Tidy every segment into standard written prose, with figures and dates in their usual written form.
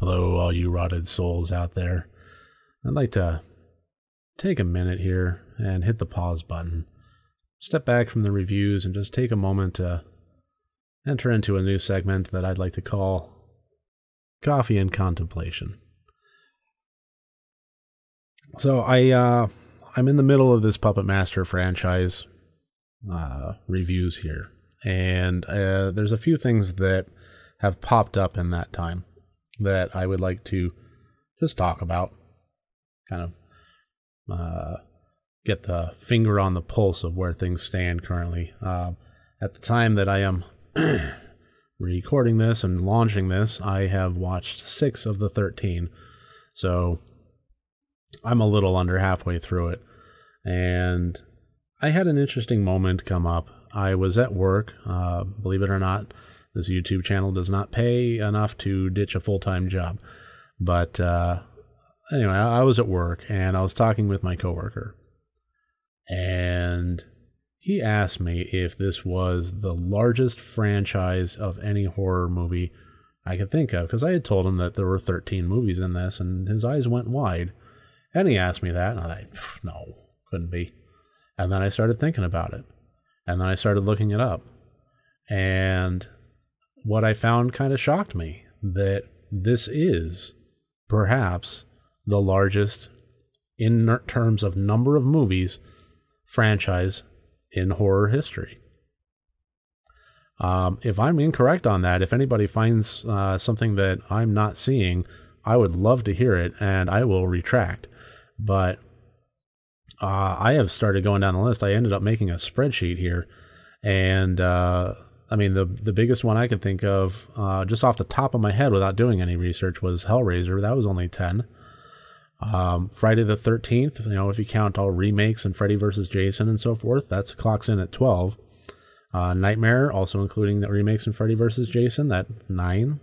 Hello, all you rotted souls out there. I'd like to take a minute here and hit the pause button. Step back from the reviews and just take a moment to enter into a new segment that I'd like to call Coffee and Contemplation. So I'm in the middle of this Puppet Master franchise reviews here, and there's a few things that have popped up in that time that I would like to just talk about, kind of get the finger on the pulse of where things stand currently. At the time that I am recording this and launching this, I have watched 6 of the 13, so I'm a little under halfway through it, and I had an interesting moment come up. I was at work. Believe it or not, this YouTube channel does not pay enough to ditch a full-time job. But anyway, I was at work, and I was talking with my coworker, and he asked me if this was the largest franchise of any horror movie I could think of, because I had told him that there were 13 movies in this, and his eyes went wide. And he asked me that, and I thought, no, couldn't be. And then I started thinking about it, and then I started looking it up. And what I found kind of shocked me, that this is perhaps the largest, in terms of number of movies, franchise in horror history. If I'm incorrect on that, if anybody finds something that I'm not seeing, I would love to hear it, and I will retract. But I have started going down the list. I ended up making a spreadsheet here, and I mean, the biggest one I could think of, just off the top of my head without doing any research, was Hellraiser. That was only 10. Friday the 13th, you know, if you count all remakes and Freddy vs. Jason and so forth, that's clocks in at 12. Nightmare, also including the remakes and Freddy vs. Jason, that 9.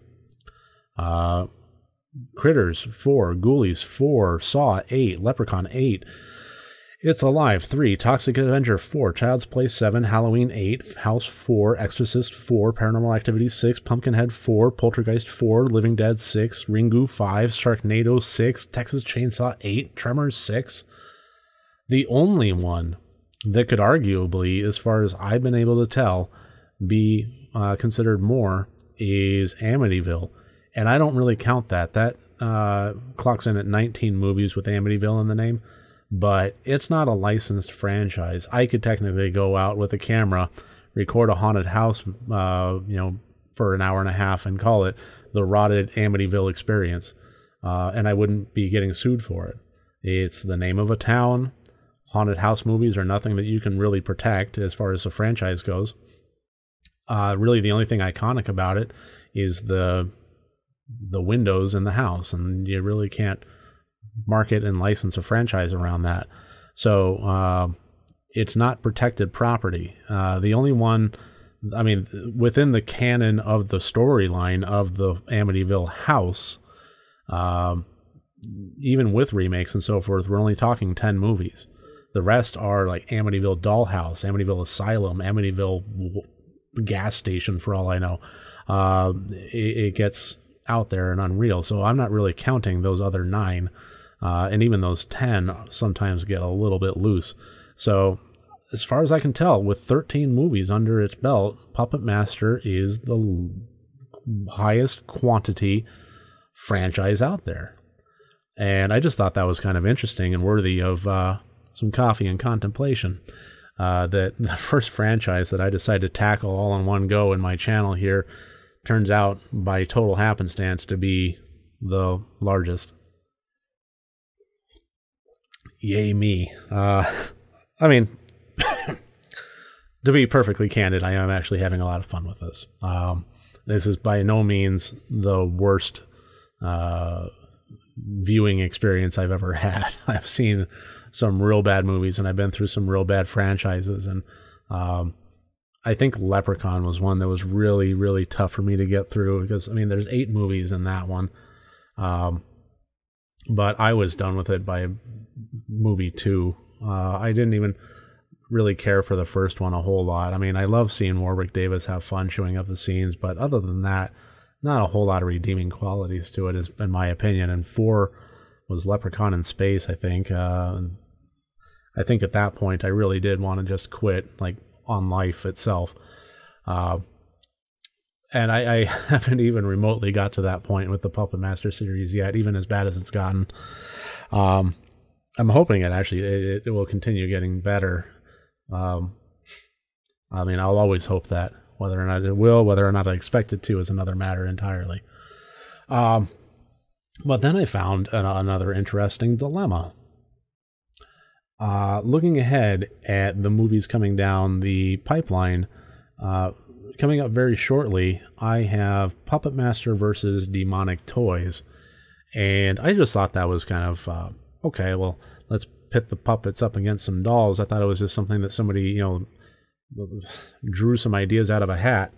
Critters, 4. Ghoulies, 4. Saw, 8. Leprechaun, 8. It's Alive, 3. Toxic Avenger, 4. Child's Play, 7. Halloween, 8. House, 4. Exorcist, 4. Paranormal Activity, 6. Pumpkinhead, 4. Poltergeist, 4. Living Dead, 6. Ringu, 5. Sharknado, 6. Texas Chainsaw, 8. Tremors, 6. The only one that could arguably, as far as I've been able to tell, be considered more is Amityville. And I don't really count that. That clocks in at 19 movies with Amityville in the name, but it's not a licensed franchise. I could technically go out with a camera, record a haunted house, you know, for an hour and a half and call it the Rotted Amityville Experience, and I wouldn't be getting sued for it. It's the name of a town. Haunted house movies are nothing that you can really protect as far as a franchise goes. Really, the only thing iconic about it is the windows in the house, and you really can't market and license a franchise around that. So it's not protected property. The only one, I mean, within the canon of the storyline of the Amityville house, even with remakes and so forth, we're only talking 10 movies. The rest are like Amityville Dollhouse, Amityville Asylum, Amityville gas station, for all I know. It gets out there and unreal. So I'm not really counting those other 9, and even those 10 sometimes get a little bit loose. So as far as I can tell, with 13 movies under its belt, Puppet Master is the highest quantity franchise out there. And I just thought that was kind of interesting and worthy of some coffee and contemplation. That the first franchise that I decided to tackle all in one go in my channel here turns out, by total happenstance, to be the largest. Yay me. I mean, to be perfectly candid, I am actually having a lot of fun with this. This is by no means the worst viewing experience I've ever had. I've seen some real bad movies, and I've been through some real bad franchises, and I think Leprechaun was one that was really, really tough for me to get through, because, I mean, there's 8 movies in that one. But I was done with it by movie 2. I didn't even really care for the first one a whole lot. I mean, I love seeing Warwick Davis have fun showing up the scenes, but other than that, not a whole lot of redeeming qualities to it, in my opinion. And 4 was Leprechaun in Space, I think. I think at that point I really did want to just quit, like, on life itself. And I haven't even remotely got to that point with the Puppet Master series yet, even as bad as it's gotten. I'm hoping it actually it will continue getting better. I mean, I'll always hope that. Whether or not it will, whether or not I expect it to, is another matter entirely. But then I found another interesting dilemma. Looking ahead at the movies coming down the pipeline, coming up very shortly, I have Puppet Master versus Demonic Toys. And I just thought that was kind of, okay, well, let's pit the puppets up against some dolls. I thought it was just something that somebody, you know, drew some ideas out of a hat.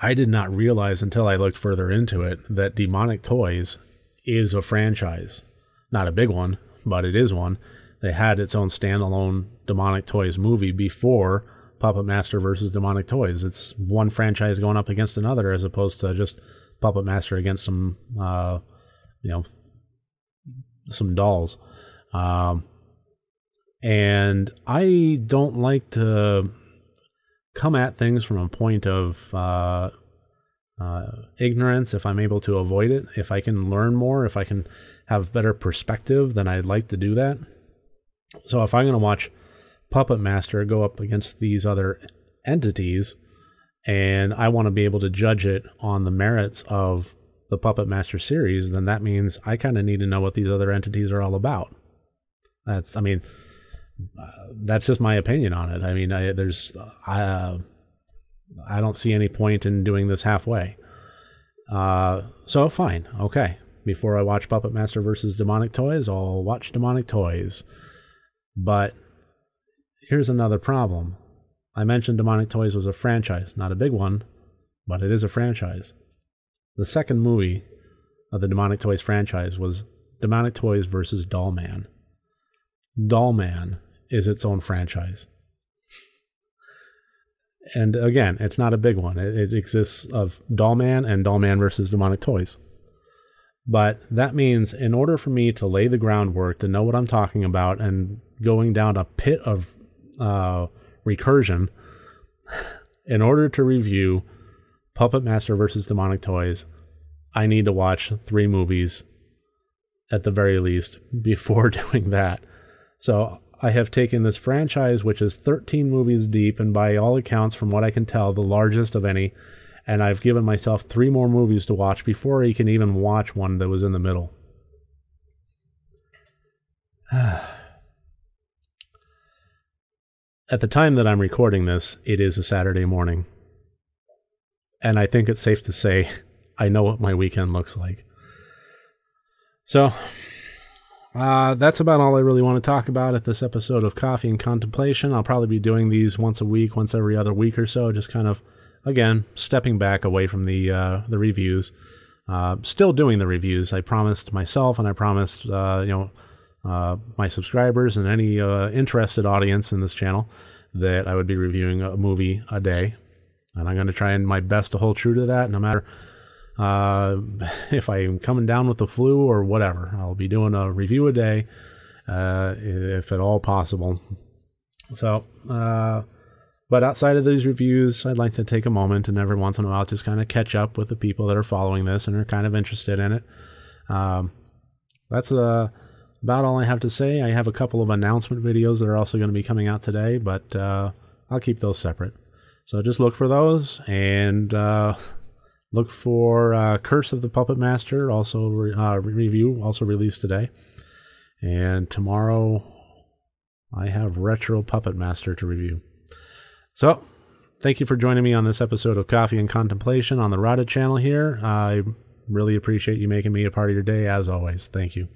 I did not realize until I looked further into it that Demonic Toys is a franchise. Not a big one, but it is one. They had its own standalone Demonic Toys movie before Puppet Master versus Demonic Toys. It's one franchise going up against another, as opposed to just Puppet Master against some, you know, some dolls. And I don't like to come at things from a point of ignorance if I'm able to avoid it. If I can learn more, if I can have better perspective, then I'd like to do that. So if I'm going to watch Puppet Master go up against these other entities, and I want to be able to judge it on the merits of the Puppet Master series, then that means I kind of need to know what these other entities are all about. That's, I mean, that's just my opinion on it. I mean, I don't see any point in doing this halfway. So fine. Okay. Before I watch Puppet Master versus Demonic Toys, I'll watch Demonic Toys. But here's another problem. I mentioned Demonic Toys was a franchise, not a big one, but it is a franchise. The second movie of the Demonic Toys franchise was Demonic Toys versus Dollman. Dollman is its own franchise. And again, it's not a big one. It exists of Dollman and Dollman versus Demonic Toys. But that means in order for me to lay the groundwork, to know what I'm talking about, and going down a pit of recursion, in order to review Puppet Master versus Demonic Toys, I need to watch 3 movies at the very least before doing that. So I have taken this franchise, which is 13 movies deep, and by all accounts, from what I can tell, the largest of any, and I've given myself 3 more movies to watch before I can even watch one that was in the middle. At the time that I'm recording this, it is a Saturday morning. And I think it's safe to say I know what my weekend looks like. So... that's about all I really want to talk about at this episode of Coffee and Contemplation. I'll probably be doing these once a week, once every other week or so, just kind of, again, stepping back away from the reviews. Still doing the reviews. I promised myself, and I promised my subscribers and any interested audience in this channel that I would be reviewing a movie a day. And I'm going to try my best to hold true to that, no matter... if I'm coming down with the flu or whatever. I'll be doing a review a day, if at all possible. So, but outside of these reviews, I'd like to take a moment and every once in a while just kind of catch up with the people that are following this and are kind of interested in it. That's about all I have to say. I have a couple of announcement videos that are also going to be coming out today, but I'll keep those separate. So just look for those, and... look for Curse of the Puppet Master, also review, also released today. And tomorrow I have Retro Puppet Master to review. So, thank you for joining me on this episode of Coffee and Contemplation on the Rotted channel here. I really appreciate you making me a part of your day, as always. Thank you.